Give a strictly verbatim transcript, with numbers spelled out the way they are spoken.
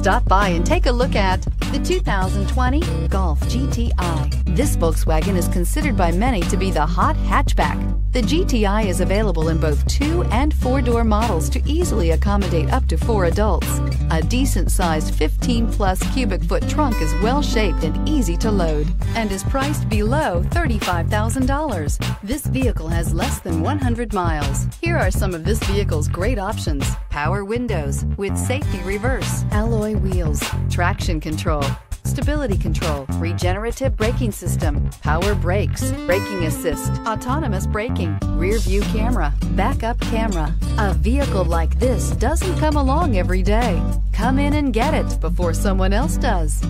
Stop by and take a look at the two thousand twenty Golf G T I. This Volkswagen is considered by many to be the hot hatchback. The G T I is available in both two and four-door models to easily accommodate up to four adults. A decent-sized fifteen plus cubic foot trunk is well-shaped and easy to load and is priced below thirty-five thousand dollars. This vehicle has less than one hundred miles. Here are some of this vehicle's great options: power windows with safety reverse, alloy wheels, traction control, stability control, regenerative braking system, power brakes, braking assist, autonomous braking, rear view camera, backup camera. A vehicle like this doesn't come along every day. Come in and get it before someone else does.